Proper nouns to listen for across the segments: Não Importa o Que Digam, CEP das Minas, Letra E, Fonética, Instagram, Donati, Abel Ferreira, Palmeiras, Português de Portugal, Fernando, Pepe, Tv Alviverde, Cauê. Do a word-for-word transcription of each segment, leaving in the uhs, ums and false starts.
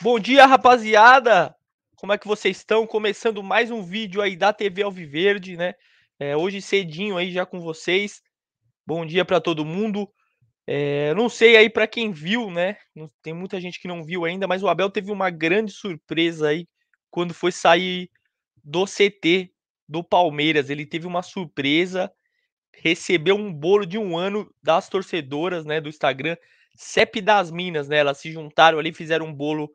Bom dia, rapaziada! Como é que vocês estão? Começando mais um vídeo aí da T V Alviverde, né? É, hoje cedinho aí já com vocês. Bom dia para todo mundo. É, não sei aí para quem viu, né? Tem muita gente que não viu ainda, mas o Abel teve uma grande surpresa aí quando foi sair do C T do Palmeiras. Ele teve uma surpresa, recebeu um bolo de um ano das torcedoras, né, do Instagram, C E P das Minas, né? Elas se juntaram ali, fizeram um bolo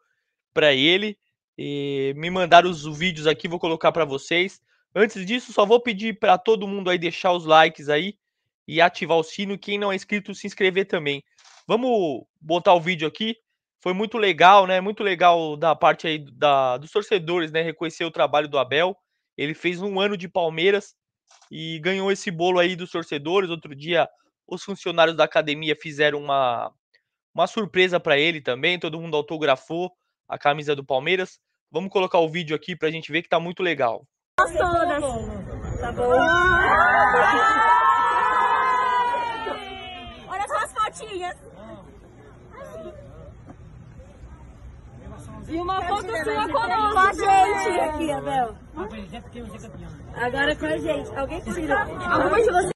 para ele. E me mandaram os vídeos aqui, vou colocar para vocês. Antes disso, só vou pedir para todo mundo aí deixar os likes aí e ativar o sino. Quem não é inscrito, se inscrever também. Vamos botar o vídeo aqui. Foi muito legal, né? Muito legal da parte aí da, dos torcedores, né? Reconhecer o trabalho do Abel. Ele fez um ano de Palmeiras e ganhou esse bolo aí dos torcedores. Outro dia, os funcionários da academia fizeram uma, uma surpresa para ele também. Todo mundo autografou a camisa do Palmeiras. Vamos colocar o vídeo aqui pra gente ver que tá muito legal. Todas. Tá bom. Olha só as fotinhas. E uma foto sua com a gente aqui, Abel. Agora com a gente. Alguém tira. Alguma de vocês.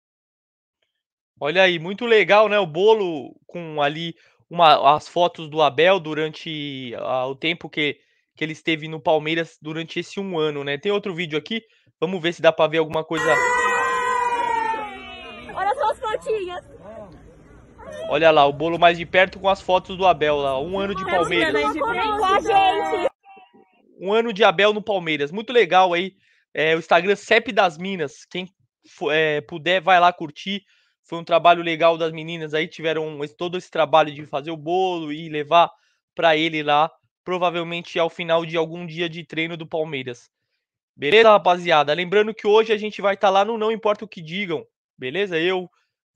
Olha aí, muito legal, né? O bolo com ali uma, as fotos do Abel durante a, o tempo que, que ele esteve no Palmeiras durante esse um ano, né? Tem outro vídeo aqui, vamos ver se dá pra ver alguma coisa. Olha só as fotinhas. Olha lá, o bolo mais de perto com as fotos do Abel lá, um ano de Palmeiras. Um ano de Abel no Palmeiras, muito legal aí. É, o Instagram C E P das Minas, quem é, puder vai lá curtir. Foi um trabalho legal das meninas aí, tiveram todo esse trabalho de fazer o bolo e levar para ele lá, provavelmente ao final de algum dia de treino do Palmeiras. Beleza, rapaziada? Lembrando que hoje a gente vai estar tá lá no Não Importa o Que Digam, beleza? Eu,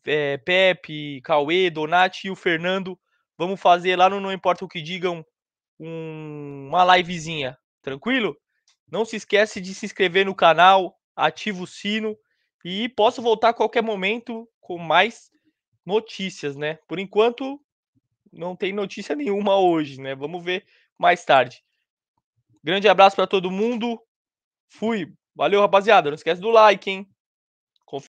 é, Pepe, Cauê, Donati e o Fernando, vamos fazer lá no Não Importa o Que Digam um, uma livezinha, tranquilo? Não se esquece de se inscrever no canal, ativa o sino e posso voltar a qualquer momento com mais notícias, né? Por enquanto, não tem notícia nenhuma hoje, né? Vamos ver mais tarde. Grande abraço para todo mundo. Fui. Valeu, rapaziada. Não esquece do like, hein?